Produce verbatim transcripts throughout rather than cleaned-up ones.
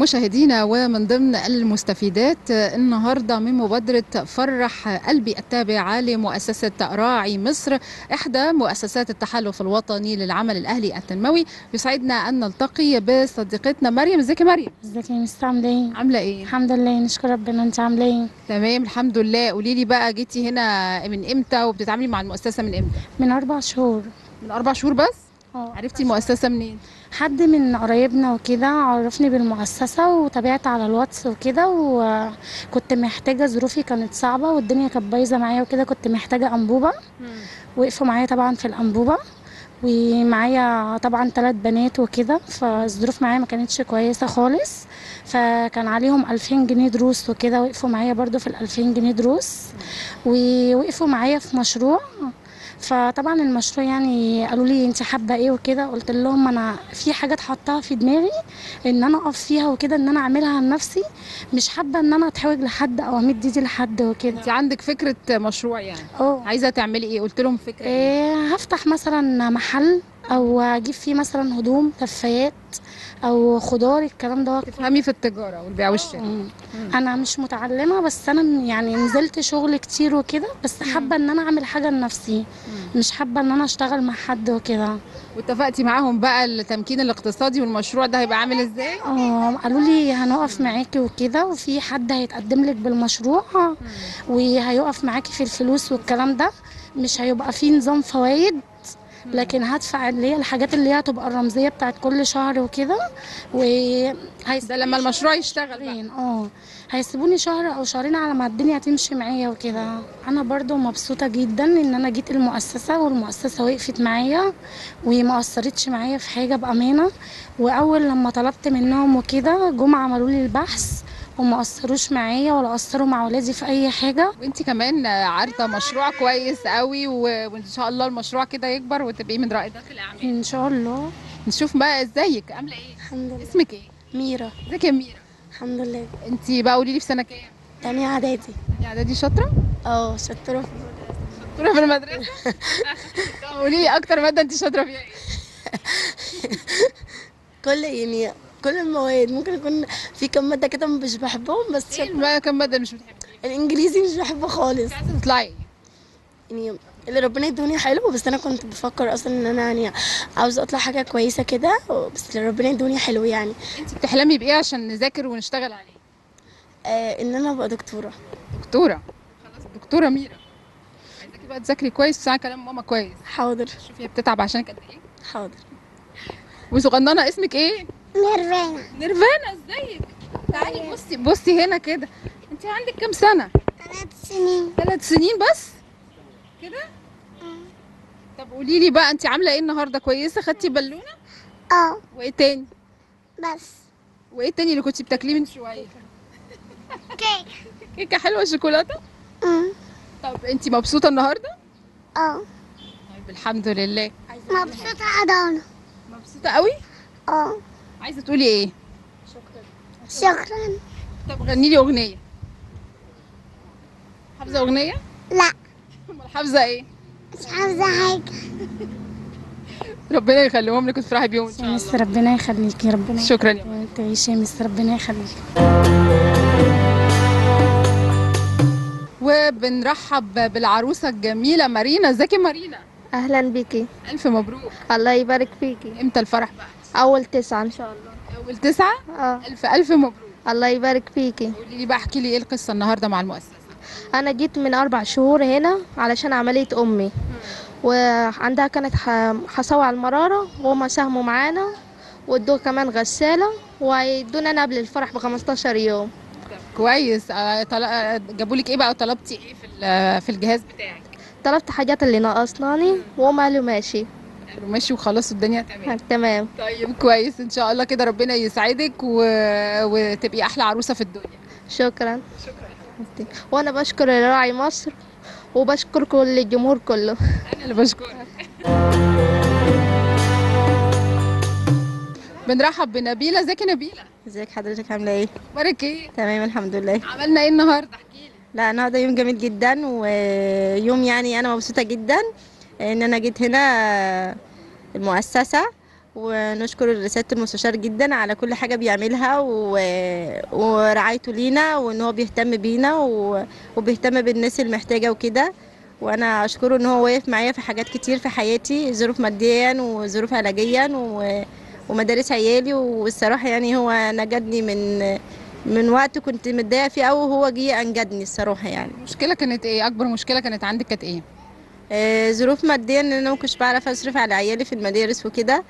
مشاهدينا، ومن ضمن المستفيدات النهارده من مبادره فرح قلبي التابعه لمؤسسه راعي مصر احدى مؤسسات التحالف الوطني للعمل الاهلي التنموي، يسعدنا ان نلتقي بصديقتنا مريم زكي. مريم، ازيك يا مستر؟ عامله ايه؟ عامله ايه؟ الحمد لله نشكر ربنا. انت عامله ايه؟ تمام الحمد لله. قولي لي بقى، جيتي هنا من امتى وبتتعاملي مع المؤسسه من امتى؟ من اربع شهور. من اربع شهور بس؟ اه. عرفتي المؤسسه منين؟ حد من قرايبنا وكده عرفني بالمؤسسه وتابعت على الواتس وكده، وكنت محتاجه، ظروفي كانت صعبه والدنيا كانت بايظه معايا وكده، كنت محتاجه انبوبه. وقفوا معايا طبعا في الانبوبه، ومعايا طبعا ثلاث بنات وكده، فالظروف معايا ما كانتش كويسه خالص، فكان عليهم ألفين جنيه دروس وكده، وقفوا معايا برده في ال ألفين جنيه دروس، ووقفوا معايا في مشروع. فطبعا المشروع يعني قالوا لي انت حابه ايه وكده، قلت لهم انا في حاجات حطها في دماغي ان انا اقف فيها وكده، ان انا اعملها لنفسي، مش حابه ان انا اتحوج لحد او امد ايدي لحد وكده. انت عندك فكره مشروع يعني؟ اه. عايزه تعملي ايه؟ قلت لهم فكره ايه؟ هفتح مثلا محل او اجيب فيه مثلا هدوم، كفايات او خضار، الكلام ده. تفهمي في التجاره والبيع والشراء؟ انا مش متعلمه، بس انا يعني نزلت شغل كتير وكده، بس حابه ان انا اعمل حاجه لنفسي، مش حابه ان انا اشتغل مع حد وكده. واتفقتي معاهم بقى التمكين الاقتصادي والمشروع ده هيبقى عامل ازاي؟ اه، قالوا لي هنقف معاكي وكده، وفي حد هيتقدم لك بالمشروع وهيقف معاكي في الفلوس والكلام ده، مش هيبقى فيه نظام فوائد، لكن هدفع اللي هي الحاجات اللي هي هتبقى الرمزيه بتاعت كل شهر وكده، وهيس ده لما المشروع يشتغل. اه، هيسيبوني شهر او شهرين على ما الدنيا تمشي معايا وكده. انا برضو مبسوطه جدا ان انا جيت المؤسسه، والمؤسسه وقفت معايا وما قصرتش معايا في حاجه بامانه. واول لما طلبت منهم وكده جم عملوا لي البحث وما قصروش معايا ولا قصروا مع ولادي في اي حاجه. وانت كمان عارضه مشروع كويس قوي، وان شاء الله المشروع كده يكبر وتبقي من رائدات الاعمال ان شاء الله. نشوف بقى ازيك، عامله ايه؟ الحمد لله. اسمك ايه؟ ميرا. ازيك يا ميرا؟ الحمد لله. انت بقى قولي لي، في سنه كام؟ ثانيه اعدادي. ثانيه اعدادي. شاطره؟ اه، شاطره في المدرسه. شاطره في المدرسه؟ قولي لي اكتر ماده انت شاطره فيها ايه؟ كل يعني كل المواد، ممكن يكون في كم ماده كده مش بحبهم، بس ايه كم ماده مش بتحبيها؟ الانجليزي مش بحبه خالص. عايزه تطلعي يعني اللي ربنا يدوني حلو، بس انا كنت بفكر اصلا ان انا يعني عاوزه اطلع حاجه كويسه كده، بس اللي ربنا يدوني حلو يعني. انت بتحلمي بايه عشان نذاكر ونشتغل عليه؟ آه، ان انا ابقى دكتوره. دكتوره؟ خلاص دكتوره ميرا، عايزاكي بقى تذاكري كويس وتسمعي كلام ماما كويس. حاضر. شوفي هي بتتعب عشانك قد ايه. حاضر. وصغننه اسمك ايه؟ نيرفانا. نيرفانا، ازيك؟ تعالي بصي بصي هنا كده. انت عندك كام سنه؟ ثلاث سنين. ثلاث سنين بس كده؟ اه. طب قولي لي بقى، انت عامله ايه النهارده؟ كويسه؟ خدتي بالونه؟ اه. وايه تاني؟ بس. وايه تاني اللي كنتي بتاكليه من شويه؟ كيكه. كيكه حلوه، شوكولاته؟ اه. طب انت مبسوطه النهارده؟ اه. طيب الحمد لله. مبسوطه قدامنا. مبسوطه قوي؟ اه. عايزه تقولي ايه؟ شكرا. شكرا. طب غني لي اغنيه. حافظه اغنيه؟ لا. امال حافظه ايه؟ مش حافظه حاجه. ربنا يخليهم لك وتفرحي بيهم ان شاء الله. مستر ربنا يخليكي. ربنا. شكرا يا ماما. تعيشي يا مستر، ربنا يخليكي. وبنرحب بالعروسه الجميله مارينا. ازيك يا مارينا؟ اهلا بيكي. الف مبروك. الله يبارك فيكي. امتى الفرح بقى؟ أول تسعة إن شاء الله. أول تسعة؟ أه. ألف ألف مبروك. الله يبارك فيكي. قولي لي بقى، احكي لي إيه القصة النهاردة مع المؤسسة؟ أنا جيت من أربع شهور هنا علشان عملية أمي، مم. وعندها كانت حصوة على المرارة، وهما ساهموا معانا وادوه كمان غسالة، وهيدونا أنا قبل الفرح ب خمستاشر يوم. كويس. جابوا لك إيه بقى وطلبتي إيه في في الجهاز بتاعك؟ طلبت حاجات اللي ناقصاني، وهما قالوا ماشي. ماشي وخلاص الدنيا تمام. تمام. طيب كويس ان شاء الله كده، ربنا يسعدك و... وتبقي احلى عروسه في الدنيا. شكرا. شكرا. وانا بشكر راعي مصر وبشكر كل الجمهور كله. انا اللي بشكرك. بنرحب بنبيله. ازيك يا نبيله؟ ازيك حضرتك، عامله ايه؟ اخبارك ايه؟ تمام الحمد لله. عملنا ايه النهارده؟ احكي لي. لا النهارده يوم جميل جدا، ويوم يعني انا مبسوطه جدا ان انا جيت هنا المؤسسه، ونشكر رسالة المستشار جدا على كل حاجة بيعملها و... ورعايته لينا، وان هو بيهتم بينا و... وبيهتم بالناس المحتاجة وكده. وانا اشكره ان هو واقف معايا في حاجات كتير في حياتي، ظروف ماديا وظروف علاجيا و... ومدارس عيالي. والصراحة يعني هو نجدني من من وقت كنت متضايقة فيه قوي، وهو جه انجدني الصراحة. يعني المشكلة كانت ايه؟ اكبر مشكلة كانت عندك كانت ايه؟ آه ظروف ماديا، ان انا ما كنتش بعرف اصرف على عيالي في المدارس وكده،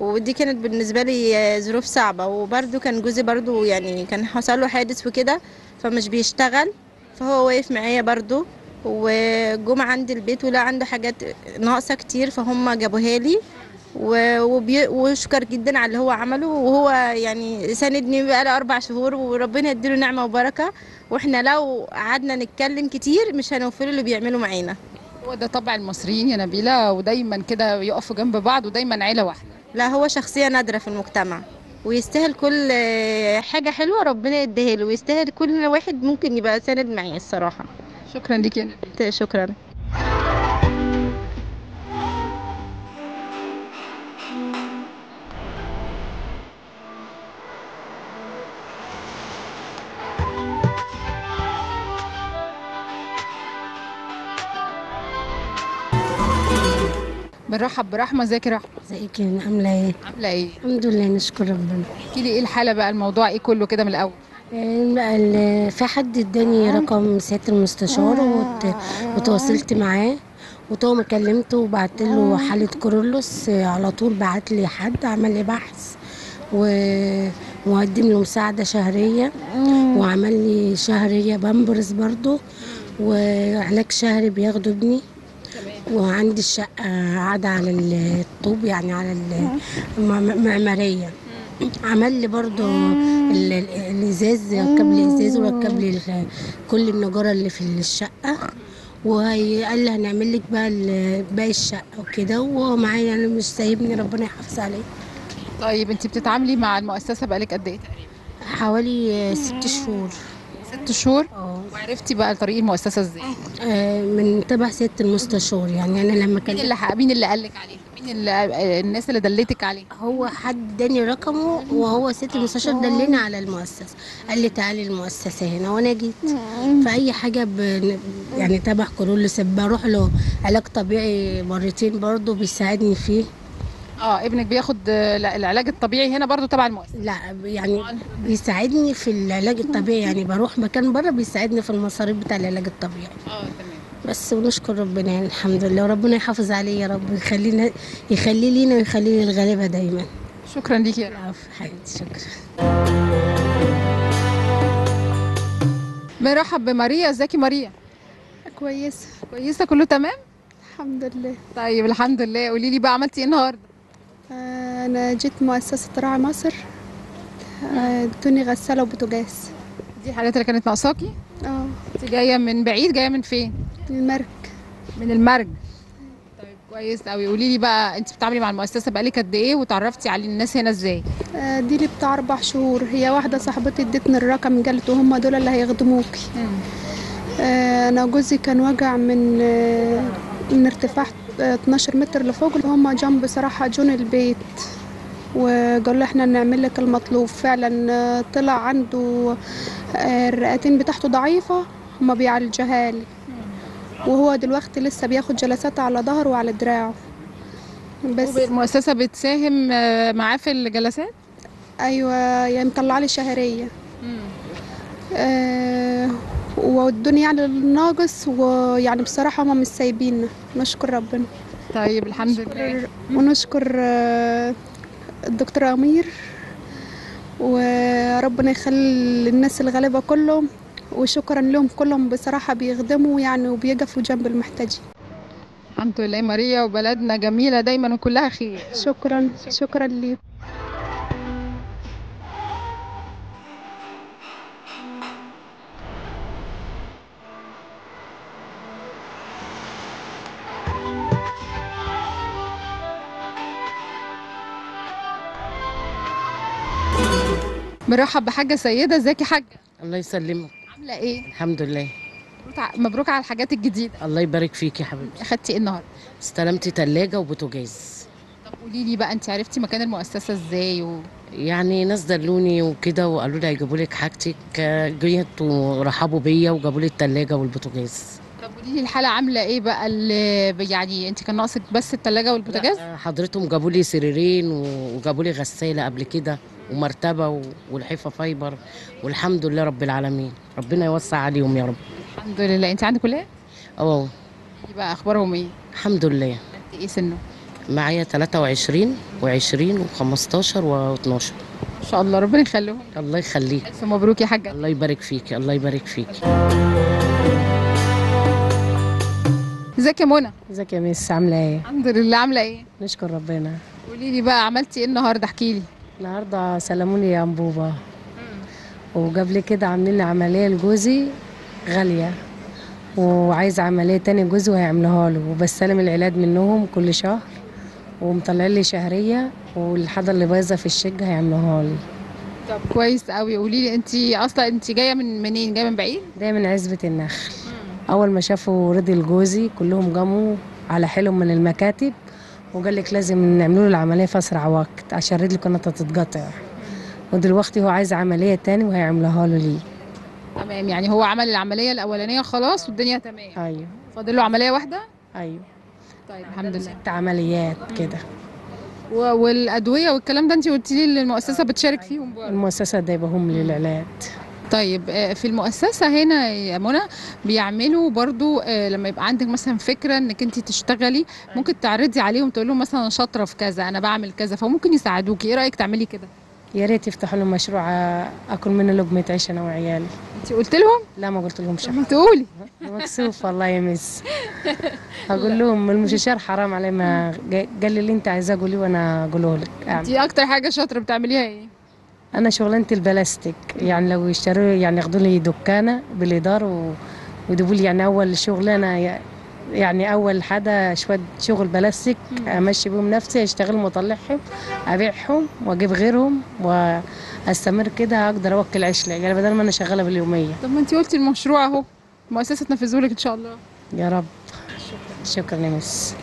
ودي كانت بالنسبه لي ظروف صعبه. وبرده كان جوزي برده يعني كان حصل له حادث وكده، فمش بيشتغل، فهو واقف معايا برده. وجم عند البيت ولا عنده حاجات ناقصه كتير، فهم جابوها لي، وشكر جدا على اللي هو عمله. وهو يعني ساندني بقاله اربع شهور، وربنا يديله نعمه وبركه. واحنا لو قعدنا نتكلم كتير مش هنوفر اللي بيعملوا معانا. هو ده طبع المصريين يا نبيله، ودايما كده يقفوا جنب بعض، ودايما عيله واحده. لا، هو شخصية نادرة في المجتمع، ويستاهل كل حاجة حلوة ربنا يديها له، ويستاهل كل واحد ممكن يبقى ساند معي الصراحة. شكرا ليكي يا نبيلة. شكرا. بنرحب برحمه. ازيك يا رحمه؟ ازيك؟ عامله ايه؟ عامله ايه؟ الحمد لله، نشكر ربنا. احكي لي ايه الحاله بقى، الموضوع ايه كله كده من الاول؟ بقى في حد اداني رقم سياده المستشار وت... وتواصلت معاه، وطبعا كلمته وبعت له حاله كورولوس على طول. بعت لي حد عمل لي بحث ومقدم له مساعده شهريه، وعمل لي شهريه بامبرز برضه، وعلاج شهري بياخده ابني. وعندي الشقه قاعده على الطوب، يعني على المعماريه. عمل لي برضو الازاز، ركب لي ازاز وركب لي كل النجاره اللي في الشقه، وقال لي هنعمل لك بقى باقي الشقه وكده. وهو معايا، انا مش سايبني، ربنا يحافظ عليه. طيب انت بتتعاملي مع المؤسسه بقالك قد ايه تقريبا؟ حوالي ست شهور. ست شهور؟ اه. وعرفتي بقى طريق المؤسسه ازاي؟ آه من تبع سياده المستشار. يعني انا لما كلمت، مين اللي مين اللي قال لك عليه؟ مين اللي الناس اللي دلتك عليه؟ هو حد اداني رقمه، وهو سياده المستشار دلني على المؤسسه، قال لي تعالي المؤسسه هنا، وانا جيت. فاي حاجه ب... يعني تبع كورولوس بروح له. علاج طبيعي مرتين برضه بيساعدني فيه. اه ابنك بياخد العلاج الطبيعي هنا برضو تبع المؤسسه؟ لا، يعني بيساعدني في العلاج الطبيعي، يعني بروح مكان بره بيساعدني في المصاريف بتاع العلاج الطبيعي. اه تمام. بس ونشكر ربنا، يعني الحمد لله، وربنا يحافظ عليه يا رب، يخلينا يخلي لينا ويخلي للغلابه دايما. شكرا ليكي يا رب. العفو حبيبتي، شكرا. مرحب بماريا. ازيك يا ماريا؟ كويسه كويسه، كله تمام الحمد لله. طيب الحمد لله. قولي لي بقى عملتي ايه النهارده؟ أنا جيت مؤسسة راعي مصر، ادوني غسالة وبوتاجاز. دي الحاجات اللي كانت ناقصاكي؟ اه. انت جاية من بعيد، جاية من فين؟ من المرج. من المرج. طيب كويس أوي. قولي لي بقى، أنت بتتعاملي مع المؤسسة بقالك قد إيه، وتعرفتي على الناس هنا إزاي؟ آه دي اللي بتاع أربع شهور، هي واحدة صاحبتي ادتني الرقم، قالت هم دول اللي هيخدموكي. آه أنا جوزي كان وجع من آه من ارتفاع اتناشر متر لفوق، اللي هم جنب صراحه جون البيت، وقالوا احنا نعمل لك المطلوب. فعلا طلع عنده الرئتين بتاعته ضعيفه، هم بيعالجوها لي، وهو دلوقتي لسه بياخد جلسات على ظهره وعلى دراعه. بس المؤسسه بتساهم معاه في الجلسات؟ ايوه، يعني مطلع لي شهريه اه والدنيا يعني الناقص. ويعني بصراحه هم مش سايبيننا، نشكر ربنا. طيب الحمد لله. ونشكر الدكتور امير، وربنا يخلي الناس الغلابه كلهم، وشكرا لهم كلهم بصراحه، بيخدموا يعني وبيقفوا جنب المحتاجين. الحمد لله ماريا، وبلدنا جميله دايما وكلها خير. شكرا شكرا ليك. مرحب بحاجه سيده. ازيك يا حاجه؟ الله يسلمك. عامله ايه؟ الحمد لله. مبروك على الحاجات الجديده. الله يبارك فيك يا حبيبتي. اخدتي ايه النهارده؟ استلمتي ثلاجه وبوتاجاز. طب قولي لي بقى، انت عرفتي مكان المؤسسه ازاي؟ و... يعني ناس دلوني وكده وقالوا لي هيجيبوا لك حاجتك، جيت ورحبوا بيا وجابوا لي الثلاجه والبوتاجاز. طب قولي لي الحاله عامله ايه بقى؟ اللي يعني انت كان ناقصك بس الثلاجه والبوتاجاز؟ حضرتهم جابوا لي سريرين وجابوا لي غساله قبل كده ومرتبه والحفه فايبر، والحمد لله رب العالمين، ربنا يوسع عليهم يا رب. الحمد لله. انت عندك كليه؟ اه. ايه بقى اخبارهم ايه؟ الحمد لله. قد ايه سنه؟ معايا ثلاثة وعشرين وعشرين وخمستاشر واتناشر. ما شاء الله، ربنا يخليهم. الله يخليك. ألف مبروك يا حاجة. الله يبارك فيك، الله يبارك فيك. ازيك يا منى؟ ازيك يا ميس، عاملة ايه؟ الحمد لله. عاملة ايه؟ نشكر ربنا. قولي لي بقى، عملتي ايه النهارده؟ احكي لي. النهارده سلموني يا انبوبة، وجاب لي كده عاملين لي عملية لجوزي غالية، وعايزة عملية تاني لجوزي وهيعملوها له، وبستلم العلاج منهم كل شهر، ومطلعين لي شهريه، والحاجه اللي بايظه في الشقه هيعملوها لي. طب كويس قوي. قولي لي، انت اصلا انت جايه من منين؟ جايه من بعيد؟ جايه من عزبه النخل. مم. اول ما شافوا رضي لجوزي كلهم قاموا على حيلهم من المكاتب، وقال لك لازم نعملوا له العمليه في اسرع وقت عشان رجله كانت هتتقطع، ودلوقتي هو عايز عمليه تاني وهيعملوها له ليه. تمام، يعني هو عمل العمليه الاولانيه خلاص والدنيا تمام. ايوه، فاضل له عمليه واحده. ايوه. طيب الحمد لله. ست عمليات كده. والادويه والكلام ده انت قلتي لي المؤسسه بتشارك فيهم برضه؟ المؤسسه جايباهم لي العلاج. طيب في المؤسسه هنا يا منى بيعملوا برضو لما يبقى عندك مثلا فكره انك انت تشتغلي، ممكن تعرضي عليهم تقول لهم مثلا انا شاطره في كذا، انا بعمل كذا، فممكن يساعدوكي. ايه رايك تعملي كده؟ يا ريت يفتحوا لهم مشروع اكل منه لقمه عيش انا وعيالي. انت قلت لهم؟ لا ما قلت لهمش. ما تقولي مكسوف والله يا مس. هقول لهم المشاشير حرام عليه، ما قال لي اللي انت عايزاه قوليه وانا اقوله لك. انت اكتر حاجه شاطره بتعمليها ايه؟ انا شغلانتي البلاستيك، يعني لو يشتروا يعني ياخدوا لي دكانه بالاداره ويدوا لي يعني اول شغلانه، يعني اول حاجه شويه شغل بلاستيك امشي بهم نفسي، اشتغلهم واطلعهم ابيعهم واجيب غيرهم واستمر كده، اقدر اوكل عيش لعيالي بدل ما انا شغاله باليوميه. طب ما انت قلتي المشروع اهو، المؤسسه تنفذهولك ان شاء الله. يا رب. شكرا يا مس.